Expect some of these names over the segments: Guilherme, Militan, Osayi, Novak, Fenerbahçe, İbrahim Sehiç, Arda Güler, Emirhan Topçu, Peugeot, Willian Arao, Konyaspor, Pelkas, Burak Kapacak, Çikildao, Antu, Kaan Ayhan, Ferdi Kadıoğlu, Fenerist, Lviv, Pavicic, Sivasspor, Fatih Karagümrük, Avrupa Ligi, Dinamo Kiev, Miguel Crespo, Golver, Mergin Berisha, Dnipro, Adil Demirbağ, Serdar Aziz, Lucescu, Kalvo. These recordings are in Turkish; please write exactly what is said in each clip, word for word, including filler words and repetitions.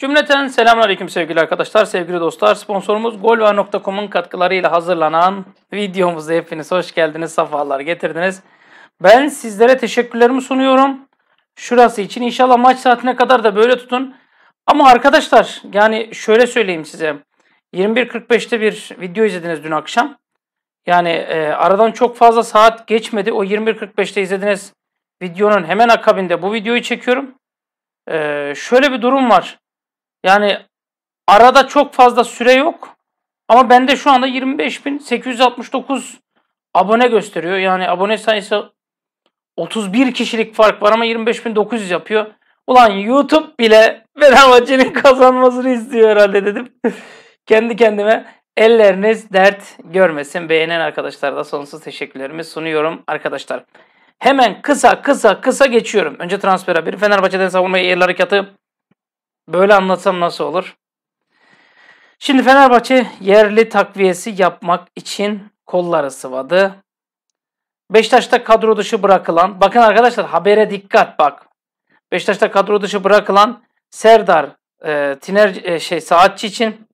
Cümleten selamünaleyküm sevgili arkadaşlar, sevgili dostlar. Sponsorumuz golver nokta com'un katkılarıyla hazırlanan videomuza hepiniz hoş geldiniz, sefalar getirdiniz. Ben sizlere teşekkürlerimi sunuyorum. Şurası için inşallah maç saatine kadar da böyle tutun. Ama arkadaşlar, yani şöyle söyleyeyim size. yirmi bir kırk beş'te bir video izlediniz dün akşam. Yani e, aradan çok fazla saat geçmedi. O yirmi bir kırk beş'te izlediğiniz videonun hemen akabinde bu videoyu çekiyorum. E, şöyle bir durum var. Yani arada çok fazla süre yok. Ama bende şu anda yirmi beş bin sekiz yüz altmış dokuz abone gösteriyor. Yani abone sayısı otuz bir kişilik fark var ama yirmi beş bin dokuz yüz yapıyor. Ulan YouTube bile Fenerbahçe'nin kazanmasını istiyor herhalde dedim. Kendi kendime. Elleriniz dert görmesin. Beğenen arkadaşlara da sonsuz teşekkürlerimi sunuyorum arkadaşlar. Hemen kısa kısa kısa geçiyorum. Önce transfer haberi. Fenerbahçe'den savunmaya yerli harekatı. Böyle anlatsam nasıl olur? Şimdi Fenerbahçe yerli takviyesi yapmak için kolları sıvadı. Beşiktaş'ta kadro dışı bırakılan, bakın arkadaşlar habere dikkat bak. Beşiktaş'ta kadro dışı bırakılan Serdar e, Tiner e, şey Saatçi için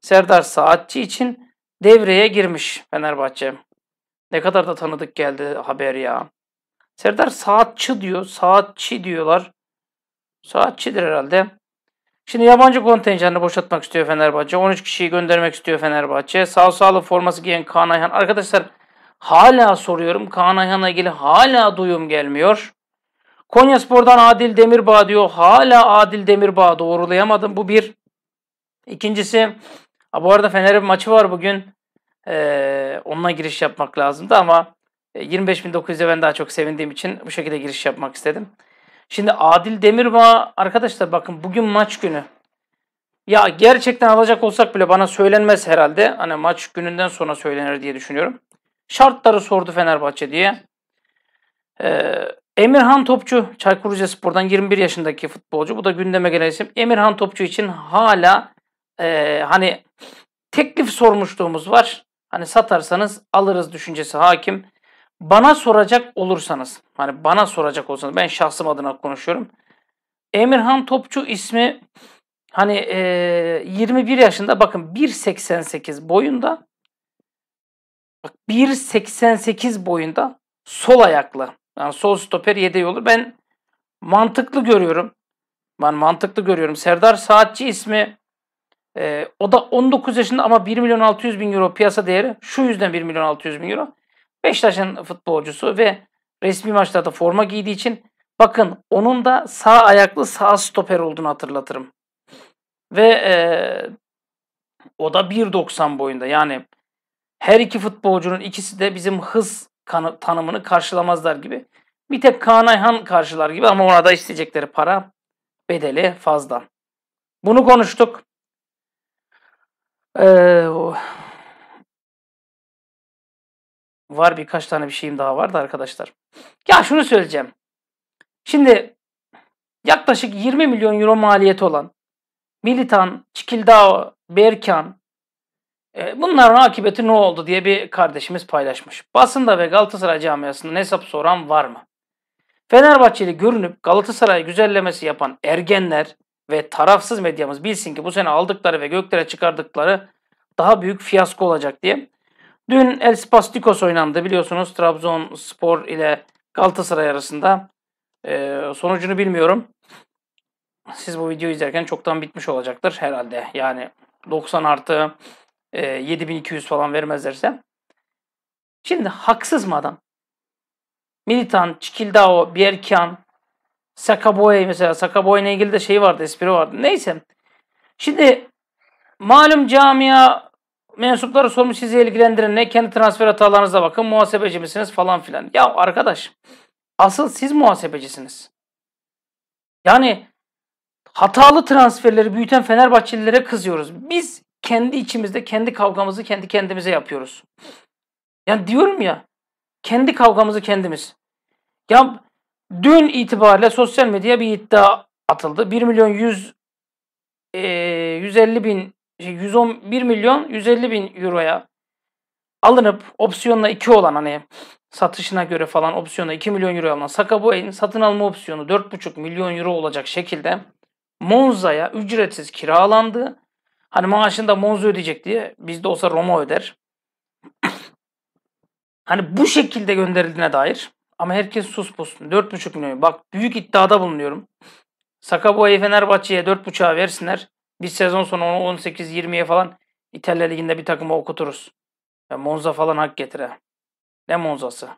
Serdar Saatçi için devreye girmiş Fenerbahçe. Ne kadar da tanıdık geldi haber ya. Serdar Saatçi diyor, Saatçi diyorlar. Saatçidir herhalde. Şimdi yabancı kontenjanını boşaltmak istiyor Fenerbahçe. on üç kişiyi göndermek istiyor Fenerbahçe. Sağ sağlı forması giyen Kaan Ayhan. Arkadaşlar hala soruyorum. Kaan Ayhan'la ilgili hala duyum gelmiyor. Konyaspor'dan Adil Demirbağ diyor. Hala Adil Demirbağ doğrulayamadım. Bu bir. İkincisi, bu arada Fener'in maçı var bugün. Ee, onunla giriş yapmak lazımdı ama yirmi beş bin dokuz yüz'e ben daha çok sevindiğim için bu şekilde giriş yapmak istedim. Şimdi Adil Demirbağ arkadaşlar bakın bugün maç günü. Ya gerçekten alacak olsak bile bana söylenmez herhalde. Hani maç gününden sonra söylenir diye düşünüyorum. Şartları sordu Fenerbahçe diye. Ee, Emirhan Topçu, Çaykurucaspor'dan yirmi bir yaşındaki futbolcu. Bu da gündeme gelen isim. Emirhan Topçu için hala e, hani teklif sormuşluğumuz var. Hani satarsanız alırız düşüncesi hakim. Bana soracak olursanız, hani bana soracak olsanız, ben şahsım adına konuşuyorum. Emirhan Topçu ismi hani e, yirmi bir yaşında, bakın bir seksen sekiz boyunda, bak bir seksen sekiz boyunda, sol ayaklı, yani sol stoper yedeği olur. Ben mantıklı görüyorum, ben mantıklı görüyorum. Serdar Saatçi ismi, e, o da on dokuz yaşında ama bir milyon altı yüz bin euro piyasa değeri. Şu yüzden bir milyon altı yüz bin euro. Beşiktaş'ın futbolcusu ve resmi maçlarda forma giydiği için bakın onun da sağ ayaklı sağ stoper olduğunu hatırlatırım. Ve e, o da bir doksan boyunda. Yani her iki futbolcunun ikisi de bizim hız tanımını karşılamazlar gibi. Bir tek Kaan Ayhan karşılar gibi ama ona da isteyecekleri para bedeli fazla. Bunu konuştuk. Eee... Var birkaç tane bir şeyim daha vardı arkadaşlar. Ya şunu söyleyeceğim. Şimdi yaklaşık yirmi milyon euro maliyeti olan Militan, Çikildao, Berkan e, bunların akıbeti ne oldu diye bir kardeşimiz paylaşmış. Basında ve Galatasaray camiasında hesap soran var mı? Fenerbahçeli görünüp Galatasaray güzellemesi yapan ergenler ve tarafsız medyamız bilsin ki bu sene aldıkları ve göklere çıkardıkları daha büyük fiyasko olacak diye. Dün El Spastikos oynandı biliyorsunuz. Trabzonspor ile Galatasaray arasında. Ee, sonucunu bilmiyorum. Siz bu videoyu izlerken çoktan bitmiş olacaktır herhalde. Yani doksan artı yedi bin iki yüz falan vermezlerse. Şimdi haksız mı adam? Militan, Çikildao, Berkan, Sakaboy mesela. Sakaboy ile ilgili de şey vardı, espri vardı. Neyse. Şimdi malum camia mensupları sormuş sizi ilgilendiren ne? Kendi transfer hatalarınıza bakın. Muhasebeci misiniz falan filan. Ya arkadaş asıl siz muhasebecisiniz. Yani hatalı transferleri büyüten Fenerbahçelilere kızıyoruz. Biz kendi içimizde kendi kavgamızı kendi kendimize yapıyoruz. Yani diyorum ya kendi kavgamızı kendimiz. Ya dün itibariyle sosyal medyaya bir iddia atıldı. bir milyon yüz, e, yüz elli bin yüz on bir milyon yüz elli bin euroya alınıp opsiyonla iki olan hani satışına göre falan opsiyonla iki milyon euro alınan Sakaboy'un satın alma opsiyonu dört buçuk milyon euro olacak şekilde Monza'ya ücretsiz kiralandı. Hani maaşını da Monza ödeyecek diye, bizde olsa Roma öder. Hani bu şekilde gönderildiğine dair. Ama herkes sus pusun. dört buçuk milyon. Bak, büyük iddiada bulunuyorum. Sakaboy'u Fenerbahçe'ye dört buçuğa versinler. Biz sezon sonu on sekiz yirmiye falan İtalya Ligi'nde bir takıma okuturuz. Ya Monza falan hak getire. Ne Monza'sı?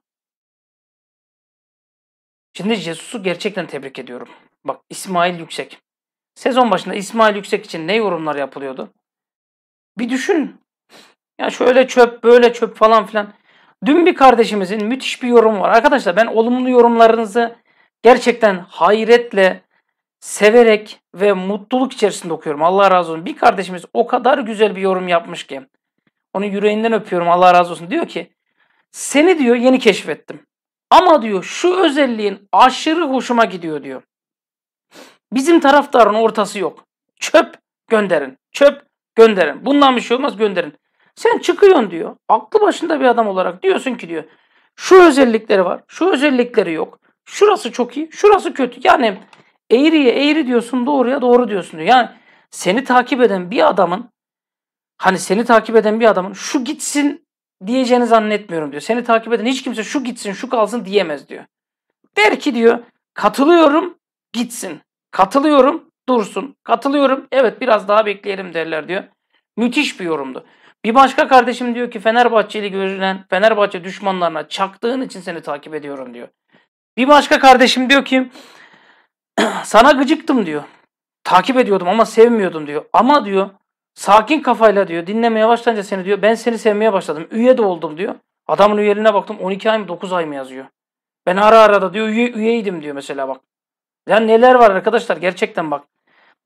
Şimdi Jesus'u gerçekten tebrik ediyorum. Bak, İsmail Yüksek. Sezon başında İsmail Yüksek için ne yorumlar yapılıyordu? Bir düşün. Ya şöyle çöp, böyle çöp falan filan. Dün bir kardeşimizin müthiş bir yorumu var. Arkadaşlar, ben olumlu yorumlarınızı gerçekten hayretle, severek ve mutluluk içerisinde okuyorum. Allah razı olsun. Bir kardeşimiz o kadar güzel bir yorum yapmış ki. Onu yüreğinden öpüyorum. Allah razı olsun. Diyor ki, seni diyor yeni keşfettim. Ama diyor şu özelliğin aşırı hoşuma gidiyor diyor. Bizim taraftarın ortası yok. Çöp gönderin. Çöp gönderin. Bundan bir şey olmaz, gönderin. Sen çıkıyorsun diyor. Aklı başında bir adam olarak diyorsun ki diyor. Şu özellikleri var. Şu özellikleri yok. Şurası çok iyi. Şurası kötü. Yani eğriye eğri diyorsun, doğruya doğru diyorsun diyor. Yani seni takip eden bir adamın hani seni takip eden bir adamın şu gitsin diyeceğini zannetmiyorum diyor. Seni takip eden hiç kimse şu gitsin, şu kalsın diyemez diyor. Belki diyor katılıyorum gitsin. Katılıyorum dursun. Katılıyorum evet biraz daha bekleyelim derler diyor. Müthiş bir yorumdu. Bir başka kardeşim diyor ki Fenerbahçeli görülen Fenerbahçe düşmanlarına çaktığın için seni takip ediyorum diyor. Bir başka kardeşim diyor ki sana gıcıktım diyor. Takip ediyordum ama sevmiyordum diyor. Ama diyor sakin kafayla diyor dinlemeye başlayınca seni diyor ben seni sevmeye başladım. Üye de oldum diyor. Adamın üyeliğine baktım on iki ay mı dokuz ay mı yazıyor. Ben ara ara da diyor üye, üyeydim diyor mesela bak. Ya neler var arkadaşlar gerçekten bak.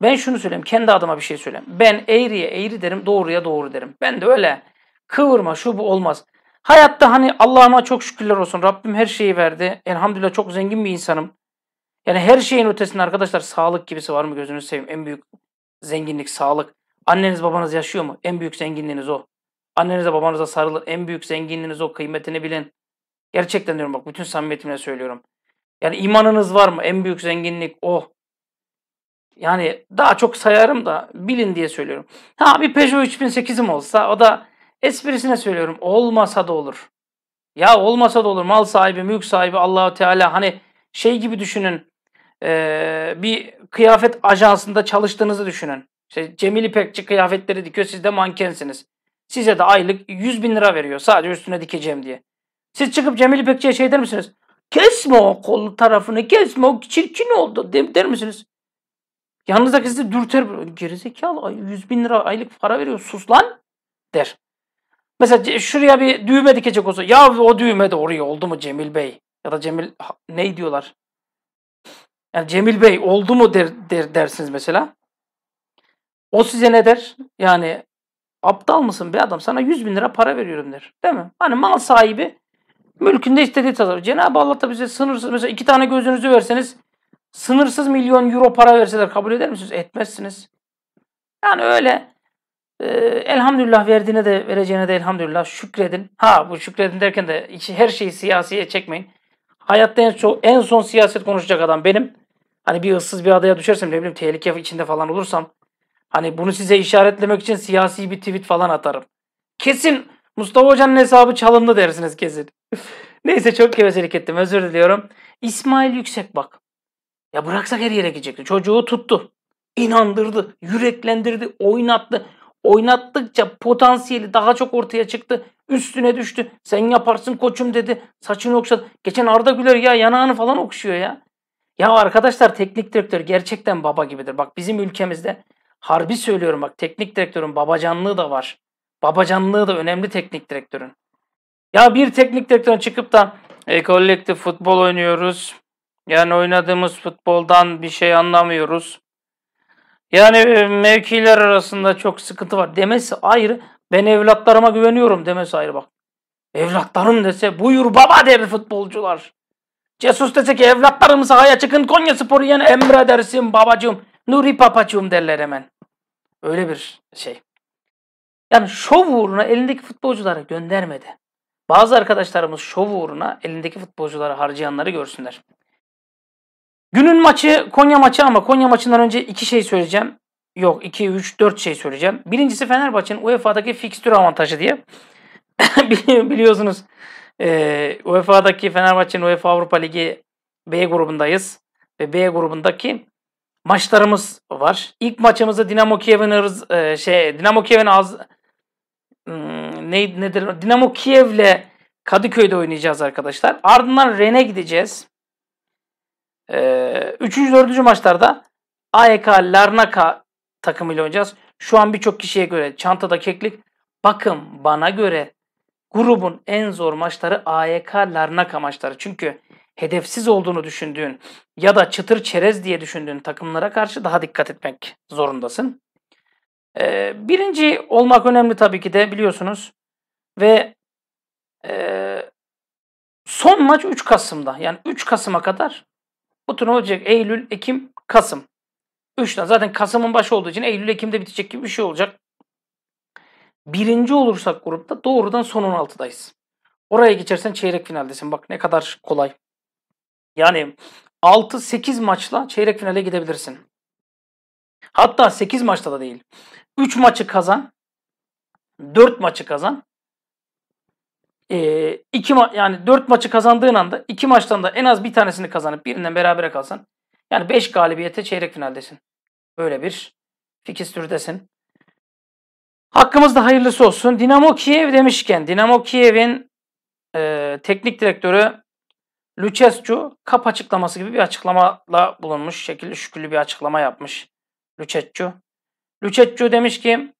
Ben şunu söyleyeyim, kendi adıma bir şey söyleyeyim. Ben eğriye eğri derim, doğruya doğru derim. Ben de öyle kıvırma şu bu olmaz. Hayatta hani Allah'ıma çok şükürler olsun. Rabbim her şeyi verdi. Elhamdülillah çok zengin bir insanım. Yani her şeyin ötesinde arkadaşlar sağlık gibisi var mı gözünüzü seveyim. En büyük zenginlik sağlık. Anneniz babanız yaşıyor mu? En büyük zenginliğiniz o. Annenize babanıza sarılın. En büyük zenginliğiniz o. Kıymetini bilin. Gerçekten diyorum bak, bütün samimiyetimle söylüyorum. Yani imanınız var mı? En büyük zenginlik o. Yani daha çok sayarım da bilin diye söylüyorum. Ha bir Peugeot üç bin sekizim olsa o da esprisine söylüyorum. Olmasa da olur. Ya olmasa da olur. Mal sahibi, mülk sahibi Allahu Teala hani şey gibi düşünün. Ee, bir kıyafet ajansında çalıştığınızı düşünün. İşte Cemil İpekçi kıyafetleri dikiyor. Siz de mankensiniz. Size de aylık yüz bin lira veriyor. Sadece üstüne dikeceğim diye. Siz çıkıp Cemil İpekçi'ye şey der misiniz? Kesme o kol tarafını. Kesme o çirkin oldu der misiniz? Yanınızdaki sizi dürter. Gerizekalı yüz bin lira aylık para veriyor. Sus lan der. Mesela şuraya bir düğme dikecek olsa. Ya o düğme de oraya oldu mu Cemil Bey? Ya da Cemil ne diyorlar? Yani Cemil Bey oldu mu der, der, dersiniz mesela. O size ne der? Yani aptal mısın be adam? Sana yüz bin lira para veriyorum der. Değil mi? Hani mal sahibi mülkünde istediği tasarruf. Cenab-ı Allah da bize sınırsız. Mesela iki tane gözünüzü verseniz sınırsız milyon euro para verseler kabul eder misiniz? Etmezsiniz. Yani öyle e, elhamdülillah verdiğine de vereceğine de elhamdülillah şükredin. Ha bu şükredin derken de hiç, her şeyi siyasiye çekmeyin. Hayatta en son, en son siyaset konuşacak adam benim. Hani bir ıssız bir adaya düşersem ne bileyim tehlike içinde falan olursam hani bunu size işaretlemek için siyasi bir tweet falan atarım. Kesin Mustafa Hoca'nın hesabı çalındı dersiniz kesin. Neyse çok gevezelik ettim, özür diliyorum. İsmail Yüksek bak. Ya bıraksak her yere gidecekti. Çocuğu tuttu. İnandırdı. Yüreklendirdi. Oynattı. Oynattıkça potansiyeli daha çok ortaya çıktı. Üstüne düştü. Sen yaparsın koçum dedi. Saçını okşadı. Geçen Arda Güler ya yanağını falan okşuyor ya. Ya arkadaşlar teknik direktör gerçekten baba gibidir. Bak bizim ülkemizde harbi söylüyorum bak teknik direktörün babacanlığı da var. Babacanlığı da önemli teknik direktörün. Ya bir teknik direktörün çıkıp da e, kolektif futbol oynuyoruz. Yani oynadığımız futboldan bir şey anlamıyoruz. Yani mevkiler arasında çok sıkıntı var demesi ayrı. Ben evlatlarıma güveniyorum demesi ayrı bak. Evlatlarım dese buyur baba der futbolcular. Jesus dese ki evlatlarım sahaya çıkın Konyaspor'u yeni emredersin babacığım. Nuri papacığım derler hemen. Öyle bir şey. Yani şov uğruna elindeki futbolcuları göndermedi. Bazı arkadaşlarımız şov uğruna elindeki futbolcuları harcayanları görsünler. Günün maçı Konya maçı ama Konya maçından önce iki şey söyleyeceğim. Yok iki, üç, dört şey söyleyeceğim. Birincisi Fenerbahçe'nin U E F A'daki fikstür avantajı diye. Biliyorsunuz e, U E F A'daki Fenerbahçe'nin UEFA Avrupa Ligi B grubundayız. Ve B grubundaki maçlarımız var. İlk maçımızı Dinamo Kiev'in e, şey Dinamo Kiev'in az hmm, ne nedir? Dinamo Kiev'le Kadıköy'de oynayacağız arkadaşlar. Ardından Ren'e gideceğiz. Ee, üçüncü, dördüncü maçlarda A E K Larnaca takımıyla oynayacağız. Şu an birçok kişiye göre çantada keklik. Bakın bana göre grubun en zor maçları A E K Larnaca maçları. Çünkü hedefsiz olduğunu düşündüğün ya da çıtır çerez diye düşündüğün takımlara karşı daha dikkat etmek zorundasın. Ee, birinci olmak önemli tabii ki de biliyorsunuz. Ve e, son maç üç Kasım'da. Yani üç Kasım'a kadar bu turnuva olacak. Eylül, Ekim, Kasım. Üçten zaten Kasım'ın başı olduğu için Eylül, Ekim'de bitecek gibi bir şey olacak. Birinci olursak grupta doğrudan son on altıdayız. Oraya geçersen çeyrek finaldesin. Bak ne kadar kolay. Yani altı sekiz maçla çeyrek finale gidebilirsin. Hatta sekiz maçta da değil. üç maçı kazan, dört maçı kazan. E, iki ma yani dört maçı kazandığın anda iki maçtan da en az bir tanesini kazanıp birinden berabere kalsan yani beş galibiyete çeyrek finaldesin. Böyle bir fikstürdesin. Hakkımızda hayırlısı olsun. Dinamo Kiev demişken Dinamo Kiev'in e, teknik direktörü Lucescu kap açıklaması gibi bir açıklamala bulunmuş. Şekilli şükürlü bir açıklama yapmış Lucescu. Lucescu demiş ki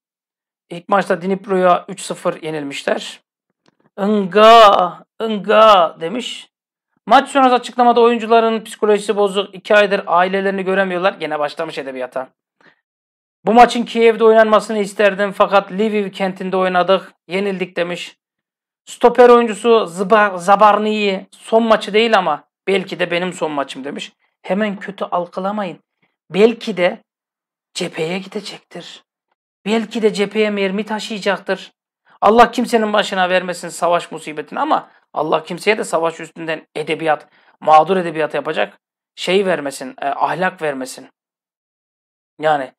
ilk maçta Dnipro'ya üç sıfır yenilmişler. Inga, inga demiş. Maç sonrası açıklamada oyuncuların psikolojisi bozuk. iki aydır ailelerini göremiyorlar. Gene başlamış edebiyata. Bu maçın Kiev'de oynanmasını isterdim fakat Lviv kentinde oynadık. Yenildik demiş. Stoper oyuncusu Zabarni'yi son maçı değil ama belki de benim son maçım demiş. Hemen kötü algılamayın. Belki de cepheye gidecektir. Belki de cepheye mermi taşıyacaktır. Allah kimsenin başına vermesin savaş musibetini ama Allah kimseye de savaş üstünden edebiyat, mağdur edebiyat yapacak şey vermesin, e, ahlak vermesin. Yani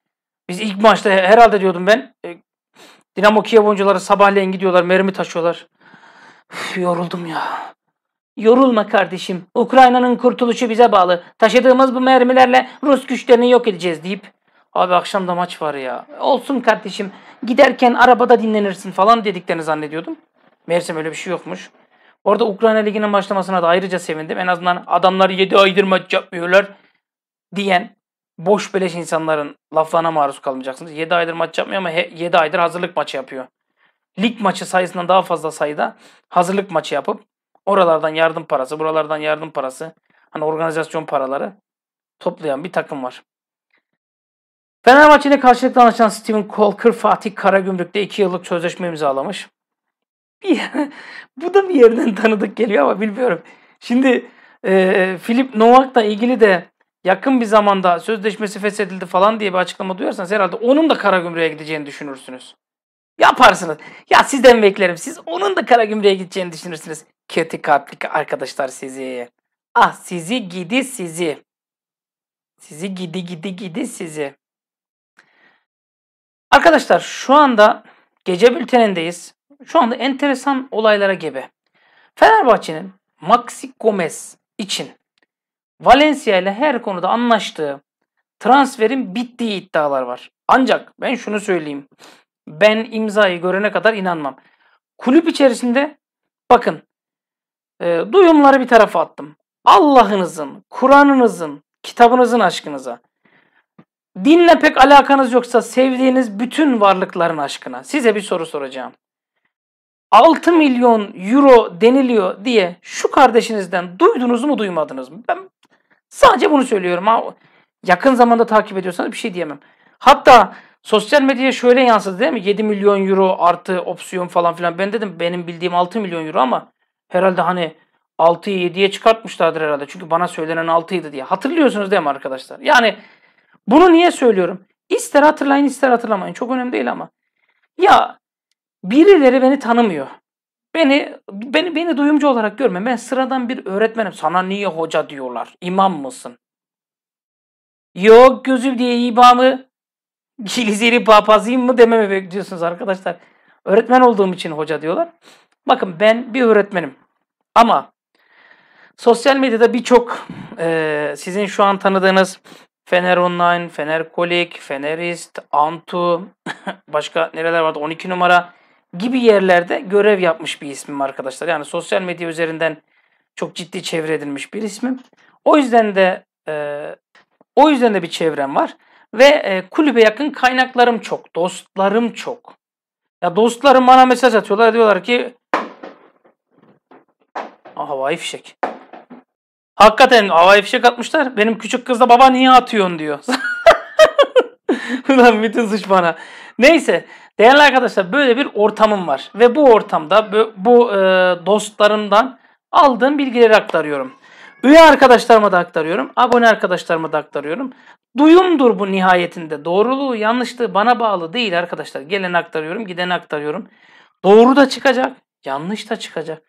biz ilk maçta herhalde diyordum ben, e, Dinamo Kiev oyuncuları sabahleyin gidiyorlar, mermi taşıyorlar. Üf, yoruldum ya. Yorulma kardeşim. Ukrayna'nın kurtuluşu bize bağlı. Taşıdığımız bu mermilerle Rus güçlerini yok edeceğiz deyip. Abi akşam da maç var ya. Olsun kardeşim. Giderken arabada dinlenirsin falan dediklerini zannediyordum. Meğersem öyle bir şey yokmuş. Orada Ukrayna Ligi'nin başlamasına da ayrıca sevindim. En azından adamlar yedi aydır maç yapmıyorlar diyen boş beleş insanların laflarına maruz kalmayacaksınız. yedi aydır maç yapmıyor ama yedi aydır hazırlık maçı yapıyor. Lig maçı sayısından daha fazla sayıda hazırlık maçı yapıp oralardan yardım parası, buralardan yardım parası, hani organizasyon paraları toplayan bir takım var. Fenerbahçe'de karşılıklı anlaşan Steven Colker Fatih Karagümrük'te iki yıllık sözleşme imzalamış. Bu da bir yerden tanıdık geliyor ama bilmiyorum. Şimdi e, Filip Novak'la ilgili de yakın bir zamanda sözleşmesi feshedildi falan diye bir açıklama duyarsanız herhalde onun da Karagümrük'e gideceğini düşünürsünüz. Yaparsınız. Ya sizden beklerim. Siz onun da Karagümrük'e gideceğini düşünürsünüz. Kötü kalpli arkadaşlar sizi. Ah sizi gidi sizi. Sizi gidi gidi gidi sizi. Arkadaşlar şu anda gece bültenindeyiz. Şu anda enteresan olaylara gebe. Fenerbahçe'nin Maxi Gomez için Valencia ile her konuda anlaştığı transferin bittiği iddialar var. Ancak ben şunu söyleyeyim. Ben imzayı görene kadar inanmam. Kulüp içerisinde bakın e, duyumları bir tarafa attım. Allah'ınızın, Kur'an'ınızın, kitabınızın aşkınıza. Dinle pek alakanız yoksa sevdiğiniz bütün varlıkların aşkına size bir soru soracağım. altı milyon euro deniliyor diye şu kardeşinizden duydunuz mu duymadınız mı? Ben sadece bunu söylüyorum. Ha, yakın zamanda takip ediyorsanız bir şey diyemem. Hatta sosyal medyaya şöyle yansıdı değil mi? yedi milyon euro artı opsiyon falan filan. Ben dedim benim bildiğim altı milyon euro ama herhalde hani altıyı yediye çıkartmışlardır herhalde. Çünkü bana söylenen altıydı diye. Hatırlıyorsunuz değil mi arkadaşlar? Yani bunu niye söylüyorum? İster hatırlayın ister hatırlamayın. Çok önemli değil ama. Ya birileri beni tanımıyor. Beni beni beni duyumcu olarak görme. Ben sıradan bir öğretmenim. Sana niye hoca diyorlar? İmam mısın? Yok gözüm diye İbamı, Gilizeri papazıyım mı dememi bekliyorsunuz arkadaşlar. Öğretmen olduğum için hoca diyorlar. Bakın ben bir öğretmenim. Ama sosyal medyada birçok e, sizin şu an tanıdığınız Fener Online, Fener Kolik, Fenerist, Antu, başka nereler vardı, on iki numara gibi yerlerde görev yapmış bir ismim arkadaşlar. Yani sosyal medya üzerinden çok ciddi çevre edilmiş bir ismim. O yüzden de e, o yüzden de bir çevrem var. Ve e, kulübe yakın kaynaklarım çok, dostlarım çok. Ya dostlarım bana mesaj atıyorlar, diyorlar ki havai fişek. Hakikaten havai fişek atmışlar. Benim küçük kız da baba niye atıyorsun diyor. Ulan bütün suç bana. Neyse değerli arkadaşlar, böyle bir ortamım var. Ve bu ortamda bu, bu e, dostlarımdan aldığım bilgileri aktarıyorum. Üye arkadaşlarıma da aktarıyorum. Abone arkadaşlarıma da aktarıyorum. Duyumdur bu nihayetinde. Doğruluğu yanlışlığı bana bağlı değil arkadaşlar. Geleni aktarıyorum, gideni aktarıyorum. Doğru da çıkacak, yanlış da çıkacak.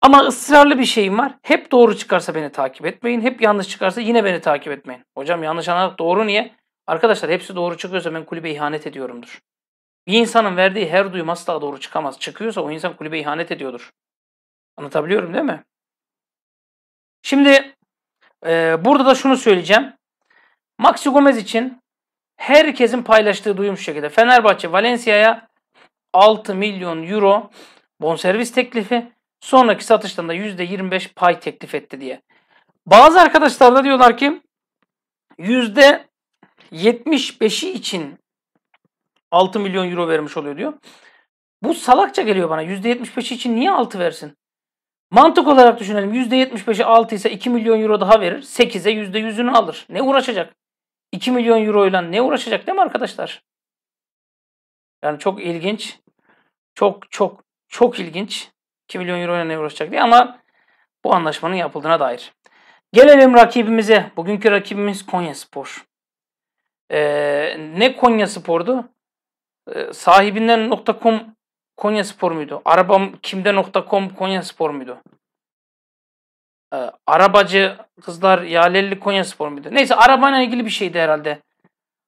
Ama ısrarlı bir şeyim var. Hep doğru çıkarsa beni takip etmeyin. Hep yanlış çıkarsa yine beni takip etmeyin. Hocam yanlış anladık, doğru niye? Arkadaşlar hepsi doğru çıkıyorsa ben kulübe ihanet ediyorumdur. Bir insanın verdiği her duyum asla doğru çıkamaz. Çıkıyorsa o insan kulübe ihanet ediyordur. Anlatabiliyorum değil mi? Şimdi e, burada da şunu söyleyeceğim. Maxi Gomez için herkesin paylaştığı duyum şu şekilde. Fenerbahçe Valencia'ya altı milyon euro bonservis teklifi, sonraki satıştan da yüzde yirmi beş pay teklif etti diye. Bazı arkadaşlar da diyorlar ki yüzde yetmiş beşi için altı milyon euro vermiş oluyor diyor. Bu salakça geliyor bana. yüzde yetmiş beşi için niye altı versin? Mantık olarak düşünelim. yüzde yetmiş beşi altı ise iki milyon euro daha verir. sekize yüzde yüzünü alır. Ne uğraşacak? iki milyon euro ile ne uğraşacak değil mi arkadaşlar? Yani çok ilginç. Çok çok çok ilginç. iki milyon euro ile ne uğraşacak diye, ama bu anlaşmanın yapıldığına dair. Gelelim rakibimize. Bugünkü rakibimiz Konyaspor. Ee, ne Konyaspor'du? Ee, sahibinden nokta com Konyaspor muydu? Arabam kimde nokta com Konyaspor muydu? Ee, arabacı kızlar Yalelli Konyaspor muydu? Neyse arabayla ilgili bir şeydi herhalde.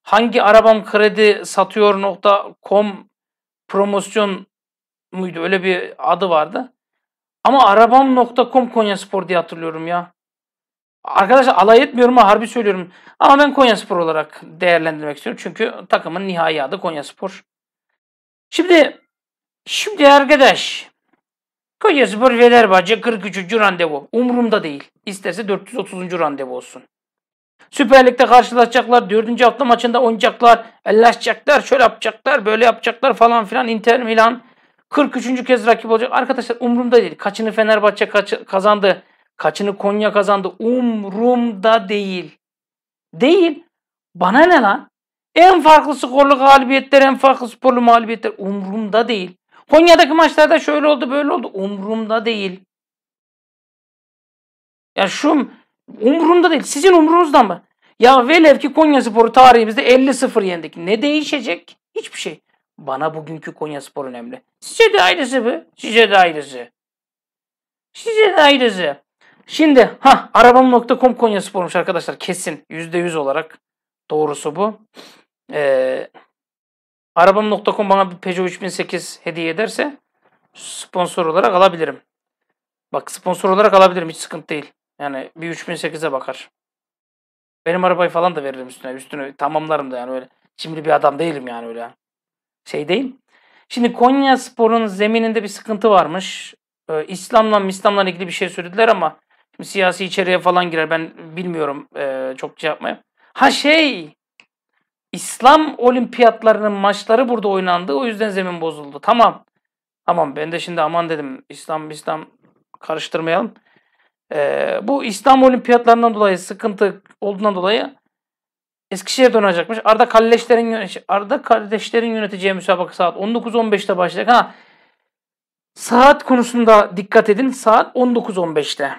Hangi arabam kredi satıyor nokta com promosyon muydu? Öyle bir adı vardı. Ama arabam nokta com Konyaspor diye hatırlıyorum ya. Arkadaşlar alay etmiyorum ha, harbi söylüyorum. Ama ben Konyaspor olarak değerlendirmek istiyorum. Çünkü takımın nihai adı Konyaspor. Şimdi şimdi arkadaş, Konyaspor Fenerbahçe kırk üçüncü randevu. Umurumda değil. İsterse dört yüz otuzuncu randevu olsun. Süper Lig'de karşılaşacaklar. dördüncü hafta maçında oynayacaklar. Elleşecekler. Şöyle yapacaklar. Böyle yapacaklar falan filan. Inter Milan kırk üçüncü kez rakip olacak. Arkadaşlar umurumda değil. Kaçını Fenerbahçe kaç kazandı, kaçını Konya kazandı. Umurumda değil. Değil. Bana ne lan? En farklı skorlu galibiyetler, en farklı sporlu mağlubiyetler. Umurumda değil. Konya'daki maçlarda şöyle oldu, böyle oldu. Umurumda değil. Ya şu umurumda değil. Sizin umurunuzda mı? Ya velev ki Konyaspor'u tarihimizde elli sıfır yendik. Ne değişecek? Hiçbir şey. Bana bugünkü Konyaspor önemli. Size de ayrısı bu. Size de ayrısı. Size de ayrısı. Şimdi ha arabam nokta com Konyaspor'muş arkadaşlar. Kesin. yüzde yüz olarak doğrusu bu. Ee, arabam nokta com bana bir Peugeot üç bin sekiz hediye ederse sponsor olarak alabilirim. Bak sponsor olarak alabilirim. Hiç sıkıntı değil. Yani bir üç bin sekize bakar. Benim arabayı falan da veririm üstüne. Üstüne tamamlarım da yani öyle. Şimdi bir adam değilim yani öyle. Şey değil. Şimdi Konyaspor'un zemininde bir sıkıntı varmış. Ee, İslam'la İslam'la ilgili bir şey söylediler ama şimdi siyasi içeriğe falan girer. Ben bilmiyorum ee, çok şey yapmayayım. Ha şey İslam olimpiyatlarının maçları burada oynandı. O yüzden zemin bozuldu. Tamam. Tamam ben de şimdi aman dedim. İslam İslam karıştırmayalım. Ee, bu İslam olimpiyatlarından dolayı sıkıntı olduğundan dolayı Eskişehir'e dönecekmiş. Arda kardeşlerin Arda kardeşlerin yöneteceği müsabaka saat on dokuz on beşte başlayacak. Ha. Saat konusunda dikkat edin. Saat on dokuz on beşte.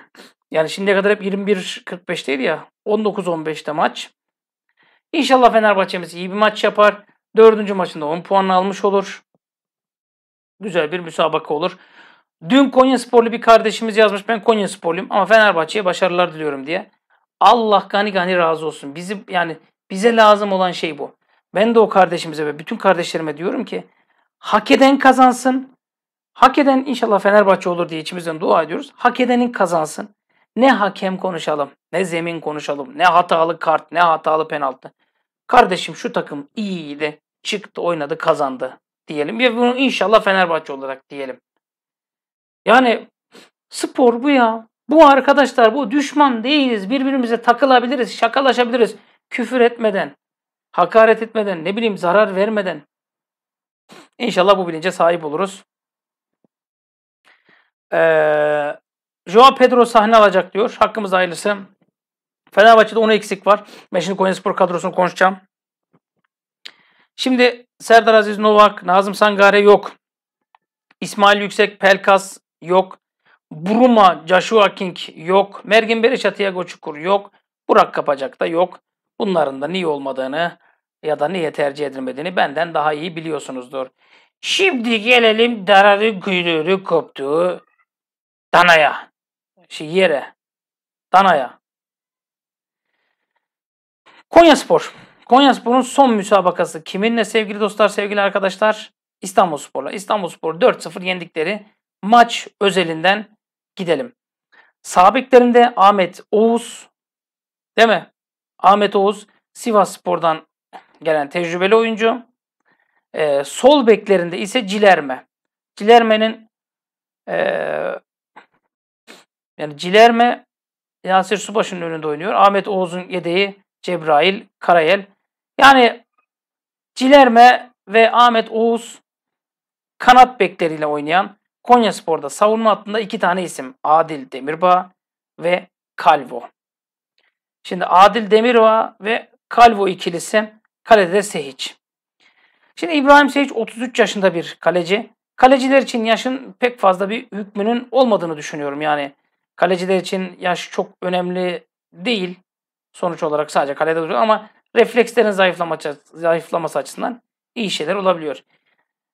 Yani şimdiye kadar hep yirmi bir kırk beşteydi ya. on dokuz on beşte maç. İnşallah Fenerbahçe'miz iyi bir maç yapar. Dördüncü maçında on puan almış olur. Güzel bir müsabaka olur. Dün Konyasporlu bir kardeşimiz yazmış. Ben Konyasporluyum ama Fenerbahçe'ye başarılar diliyorum diye. Allah gani gani razı olsun. Bizi, yani bize lazım olan şey bu. Ben de o kardeşimize ve bütün kardeşlerime diyorum ki hak eden kazansın. Hak eden inşallah Fenerbahçe olur diye içimizden dua ediyoruz. Hak edenin kazansın. Ne hakem konuşalım, ne zemin konuşalım, ne hatalı kart, ne hatalı penaltı. Kardeşim şu takım iyiydi, çıktı, oynadı, kazandı diyelim. Ve bunu inşallah Fenerbahçe olarak diyelim. Yani spor bu ya. Bu arkadaşlar, bu düşman değiliz. Birbirimize takılabiliriz, şakalaşabiliriz. Küfür etmeden, hakaret etmeden, ne bileyim zarar vermeden. İnşallah bu bilince sahip oluruz. Eee... Joao Pedro sahne alacak diyor. Hakkımız hayırlısı. Fenerbahçe'de onu eksik var. Ben şimdi Konyaspor kadrosunu konuşacağım. Şimdi Serdar Aziz Novak, Nazım Sangare yok. İsmail Yüksek, Pelkas yok. Bruma, Joshua King yok. Mergin Berisha, Thiago Çukur yok. Burak Kapacak da yok. Bunların da niye olmadığını ya da niye tercih edilmediğini benden daha iyi biliyorsunuzdur. Şimdi gelelim dararı kuyruğu koptu. Dana'ya. Şey yere. Dana'ya. Konyaspor. Konyaspor'un son müsabakası kiminle sevgili dostlar, sevgili arkadaşlar? İstanbulspor'la. İstanbulspor dört sıfır yendikleri maç özelinden gidelim. Sağ beklerinde Ahmet Oğuz, değil mi? Ahmet Oğuz, Sivasspor'dan gelen tecrübeli oyuncu. Ee, sol beklerinde ise Guilherme. Guilherme'nin eee Yani Guilherme Yasir Subaşı'nın önünde oynuyor. Ahmet Oğuz'un yedeği Cebrail Karayel. Yani Guilherme ve Ahmet Oğuz kanat bekleriyle oynayan Konyaspor'da savunma hattında iki tane isim. Adil Demirbağ ve Kalvo. Şimdi Adil Demirbağ ve Kalvo ikilisi, kalede de Sehiç. Şimdi İbrahim Sehiç otuz üç yaşında bir kaleci. Kaleciler için yaşın pek fazla bir hükmünün olmadığını düşünüyorum yani. Kaleciler için yaş çok önemli değil. Sonuç olarak sadece kalede duruyor ama reflekslerin zayıflaması açısından iyi şeyler olabiliyor.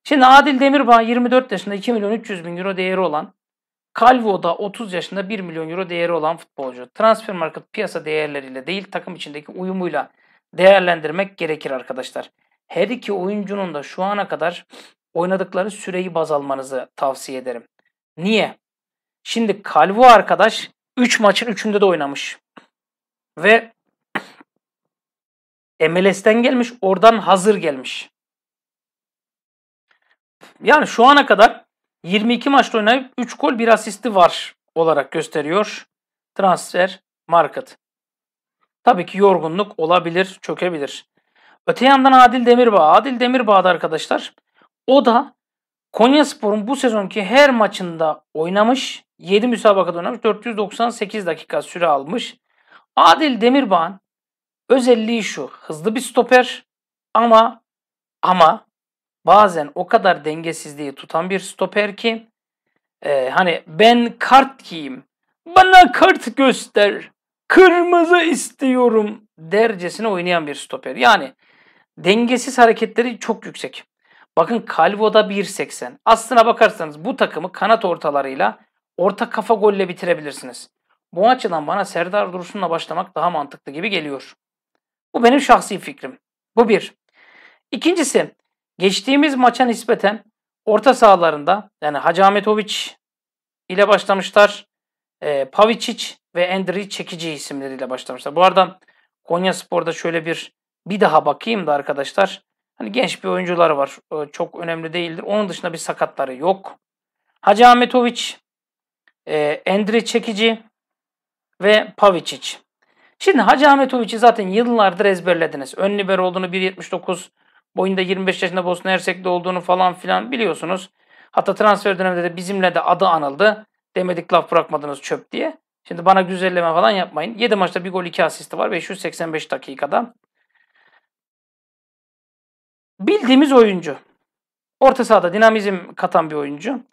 Şimdi Adil Demirbağ yirmi dört yaşında iki milyon üç yüz bin euro değeri olan, Calvo'da otuz yaşında bir milyon euro değeri olan futbolcu. Transfermarkt piyasa değerleriyle değil, takım içindeki uyumuyla değerlendirmek gerekir arkadaşlar. Her iki oyuncunun da şu ana kadar oynadıkları süreyi baz almanızı tavsiye ederim. Niye? Şimdi Kalvo arkadaş üç maçın üçünde de oynamış. Ve M L S'ten gelmiş, oradan hazır gelmiş. Yani şu ana kadar yirmi iki maçta oynayıp üç gol bir asisti var olarak gösteriyor Transfermarkt. Tabii ki yorgunluk olabilir, çökebilir. Öte yandan Adil Demirbağ. Adil Demirbağ'da arkadaşlar, o da Konyaspor'un bu sezonki her maçında oynamış. yedi müsabakada oynamış. dört yüz doksan sekiz dakika süre almış. Adil Demirbağ'ın özelliği şu. Hızlı bir stoper ama ama bazen o kadar dengesizliği tutan bir stoper ki e, hani ben kart giyeyim, bana kart göster, kırmızı istiyorum dercesine oynayan bir stoper. Yani dengesiz hareketleri çok yüksek. Bakın Calvo'da bir seksen. Aslına bakarsanız bu takımı kanat ortalarıyla orta kafa golle bitirebilirsiniz. Bu açıdan bana Serdar Dursun'la başlamak daha mantıklı gibi geliyor. Bu benim şahsi fikrim. Bu bir. İkincisi, geçtiğimiz maça nispeten orta sahalarında yani Hacı Ahmetovic ile başlamışlar. E, Pavicic ve Endri Çekici isimleriyle başlamışlar. Bu arada Konyaspor'da şöyle bir bir daha bakayım da arkadaşlar. Hani genç bir oyuncular var. Çok önemli değildir. Onun dışında bir sakatları yok. Hacı Ahmetovic, Endri Çekici ve Pavicic. Şimdi Hacı Ahmetovic'i zaten yıllardır ezberlediniz. Ön liber olduğunu, bir yetmiş dokuz, boyunda yirmi beş yaşında Bosna Hersek'te olduğunu falan filan biliyorsunuz. Hatta transfer döneminde de bizimle de adı anıldı. Demedik laf bırakmadınız çöp diye. Şimdi bana güzelleme falan yapmayın. yedi maçta bir gol iki asisti var beş yüz seksen beş dakikada. Bildiğimiz oyuncu. Orta sahada dinamizm katan bir oyuncu.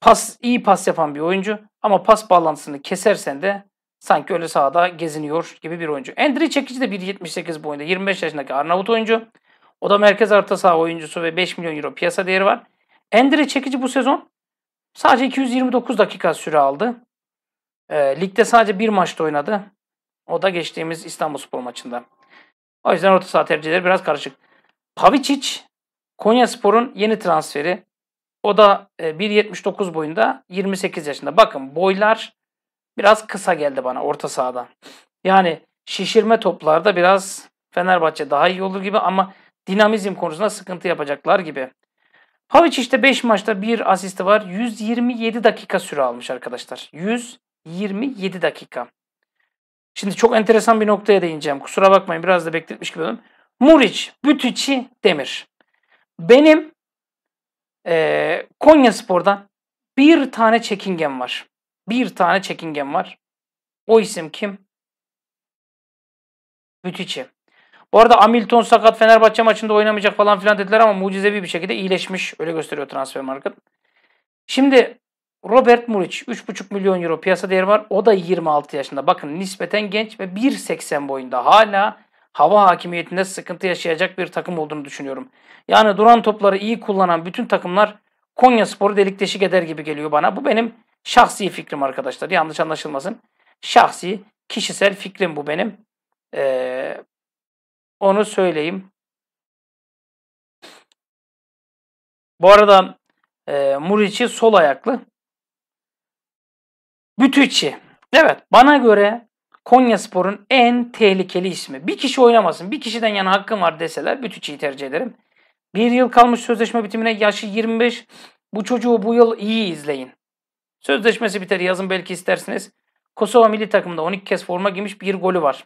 Pas, iyi pas yapan bir oyuncu. Ama pas bağlantısını kesersen de sanki öyle sahada geziniyor gibi bir oyuncu. Endri Çekici de bir yetmiş sekiz boyunda yirmi beş yaşındaki Arnavut oyuncu. O da merkez orta saha oyuncusu ve beş milyon euro piyasa değeri var. Endri Çekici bu sezon sadece iki yüz yirmi dokuz dakika süre aldı. E, ligde sadece bir maçta oynadı. O da geçtiğimiz İstanbulspor maçında. O yüzden orta saha tercihleri biraz karışık. Pavicic, Konyaspor'un yeni transferi. O da bir yetmiş dokuz boyunda, yirmi sekiz yaşında. Bakın boylar biraz kısa geldi bana orta sahadan. Yani şişirme toplarda biraz Fenerbahçe daha iyi olur gibi ama dinamizm konusunda sıkıntı yapacaklar gibi. Pavic işte beş maçta bir asisti var. yüz yirmi yedi dakika süre almış arkadaşlar. yüz yirmi yedi dakika. Şimdi çok enteresan bir noktaya değineceğim. Kusura bakmayın biraz da bekletmiş gibi oldum. Muric, Bytyqi, Demir. Benim e, Konyaspor'dan bir tane çekingen var. Bir tane çekingen var. O isim kim? Bytyqi. Bu arada Hamilton sakat, Fenerbahçe maçında oynamayacak falan filan dediler ama mucizevi bir şekilde iyileşmiş. Öyle gösteriyor Transfermarkt. Şimdi Robert Muric üç buçuk milyon euro piyasa değeri var. O da yirmi altı yaşında. Bakın nispeten genç ve bir seksen boyunda. Hala hava hakimiyetinde sıkıntı yaşayacak bir takım olduğunu düşünüyorum. Yani duran topları iyi kullanan bütün takımlar Konyaspor'u delik deşik eder gibi geliyor bana. Bu benim şahsi fikrim arkadaşlar. Yanlış anlaşılmasın. Şahsi, kişisel fikrim bu benim. Ee, onu söyleyeyim. Bu arada e, Murici sol ayaklı. Bytyqi. Evet, bana göre Konyaspor'un en tehlikeli ismi. Bir kişi oynamasın, bir kişiden yana hakkım var deseler Bytyqi'yi tercih ederim. Bir yıl kalmış sözleşme bitimine, yaşı yirmi beş. Bu çocuğu bu yıl iyi izleyin. Sözleşmesi biter yazın belki istersiniz. Kosova milli takımında on iki kez forma giymiş, bir golü var.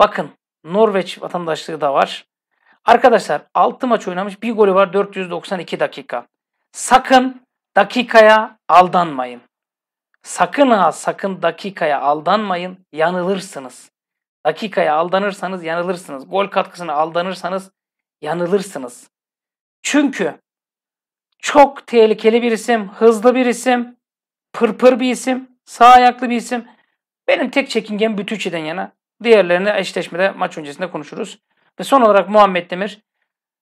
Bakın Norveç vatandaşlığı da var. Arkadaşlar altı maç oynamış, bir golü var, dört yüz doksan iki dakika. Sakın dakikaya aldanmayın. Sakın ha sakın dakikaya aldanmayın. Yanılırsınız. Dakikaya aldanırsanız yanılırsınız. Gol katkısına aldanırsanız yanılırsınız. Çünkü çok tehlikeli bir isim, hızlı bir isim, pırpır bir isim, sağ ayaklı bir isim. Benim tek çekingen Bytyqi'den yana. Diğerlerini eşleşmede maç öncesinde konuşuruz. Ve son olarak Muhammed Demir.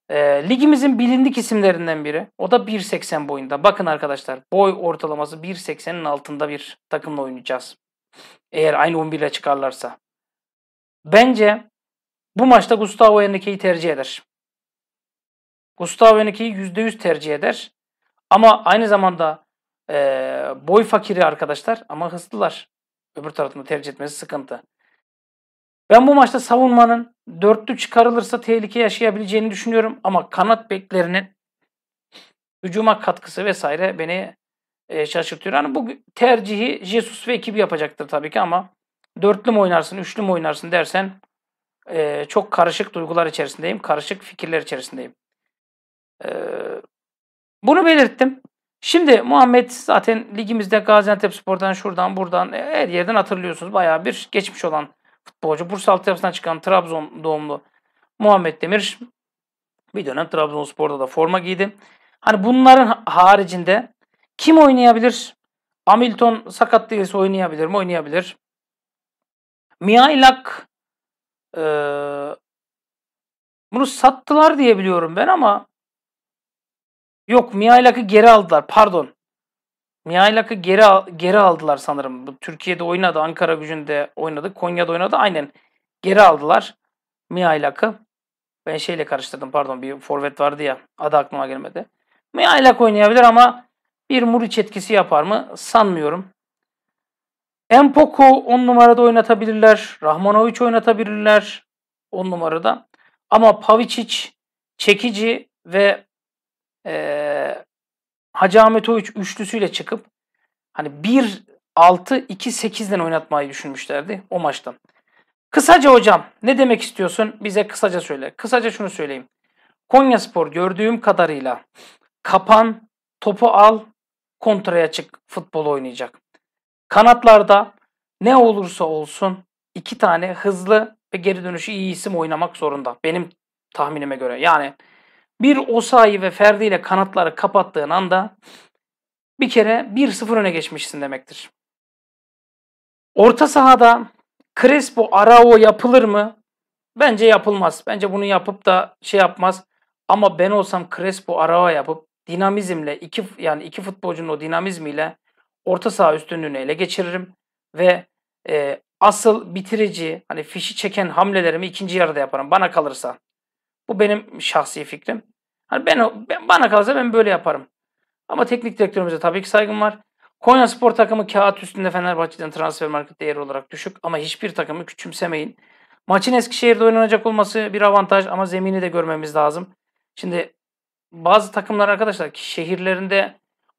E, ligimizin bilindik isimlerinden biri. O da bir seksen boyunda. Bakın arkadaşlar boy ortalaması bir seksenin altında bir takımla oynayacağız. Eğer aynı on bir ile çıkarlarsa. Bence bu maçta Gustavo Henrique'yi tercih eder. Gustavo Henrique'yi yüzde yüz tercih eder. Ama aynı zamanda e, boy fakiri arkadaşlar ama hızlılar. Öbür tarafını tercih etmesi sıkıntı. Ben bu maçta savunmanın dörtlü çıkarılırsa tehlike yaşayabileceğini düşünüyorum. Ama kanat beklerinin hücuma katkısı vesaire beni şaşırtıyor. Yani bu tercihi Jesus ve ekibi yapacaktır tabii ki ama dörtlü mü oynarsın, üçlü mü oynarsın dersen çok karışık duygular içerisindeyim. Karışık fikirler içerisindeyim. Bunu belirttim. Şimdi Muhammed zaten ligimizde Gaziantepspor'dan şuradan buradan her yerden hatırlıyorsunuz. Bayağı bir geçmiş olan futbolcu. Bursa altyapısından çıkan Trabzon doğumlu Muhammed Demir bir dönem Trabzonspor'da da forma giydi. Hani bunların haricinde kim oynayabilir? Hamilton sakat değilse oynayabilir mi? Oynayabilir. Mihailak e, bunu sattılar diye biliyorum ben ama yok Mihailak'ı geri aldılar. Pardon. Mihailak'ı geri, geri aldılar sanırım. Türkiye'de oynadı, Ankara Gücü'nde oynadı, Konya'da oynadı. Aynen geri aldılar Mihailak'ı. Ben şeyle karıştırdım pardon, bir forvet vardı ya, adı aklıma gelmedi. Mihailak oynayabilir ama bir Muric etkisi yapar mı sanmıyorum. Empoko on numarada oynatabilirler. Rahmanovic oynatabilirler on numarada. Ama Pavicic, Çekici ve Ee, Hacı Ahmetovic üçlüsüyle çıkıp hani bir altı iki sekizden oynatmayı düşünmüşlerdi o maçtan. Kısaca hocam ne demek istiyorsun? Bize kısaca söyle. Kısaca şunu söyleyeyim. Konyaspor gördüğüm kadarıyla kapan, topu al, kontraya çık futbol oynayacak. Kanatlarda ne olursa olsun iki tane hızlı ve geri dönüşü iyi isim oynamak zorunda. Benim tahminime göre. Yani bir Osayi ve Ferdi ile kanatları kapattığın anda bir kere bir sıfır öne geçmişsin demektir. Orta sahada Crespo, Arao yapılır mı? Bence yapılmaz. Bence bunu yapıp da şey yapmaz. Ama ben olsam Crespo, Arao yapıp dinamizmle iki yani iki futbolcunun o dinamizmiyle orta saha üstünlüğünü ele geçiririm ve e, asıl bitirici, hani fişi çeken hamlelerimi ikinci yarıda yaparım bana kalırsa. Bu benim şahsi fikrim. Hani ben, ben bana kalırsa ben böyle yaparım. Ama teknik direktörümüze tabii ki saygım var. Konyaspor takımı kağıt üstünde Fenerbahçe'den Transfermarkt değeri olarak düşük ama hiçbir takımı küçümsemeyin. Maçın Eskişehir'de oynanacak olması bir avantaj ama zemini de görmemiz lazım. Şimdi bazı takımlar arkadaşlar ki şehirlerinde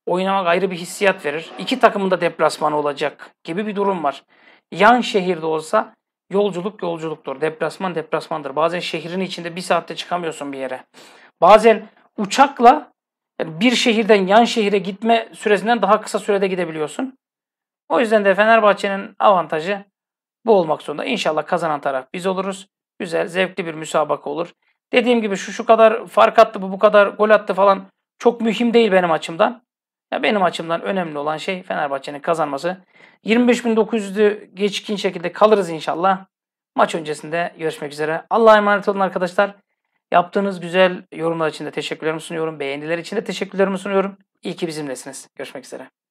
oynamak ayrı bir hissiyat verir. İki takımın da deplasmanı olacak gibi bir durum var. Yan şehirde olsa yolculuk yolculuktur. Deplasman deplasmandır. Bazen şehrin içinde bir saatte çıkamıyorsun bir yere. Bazen uçakla yani bir şehirden yan şehire gitme süresinden daha kısa sürede gidebiliyorsun. O yüzden de Fenerbahçe'nin avantajı bu olmak zorunda. İnşallah kazanan taraf biz oluruz. Güzel, zevkli bir müsabaka olur. Dediğim gibi şu şu kadar fark attı, bu bu kadar gol attı falan çok mühim değil benim açımdan. Ya benim açımdan önemli olan şey Fenerbahçe'nin kazanması. yirmi beş bin dokuz yüzü geçkin şekilde kalırız inşallah. Maç öncesinde görüşmek üzere. Allah'a emanet olun arkadaşlar. Yaptığınız güzel yorumlar için de teşekkürlerimi sunuyorum. Beğeniler için de teşekkürlerimi sunuyorum. İyi ki bizimlesiniz. Görüşmek üzere.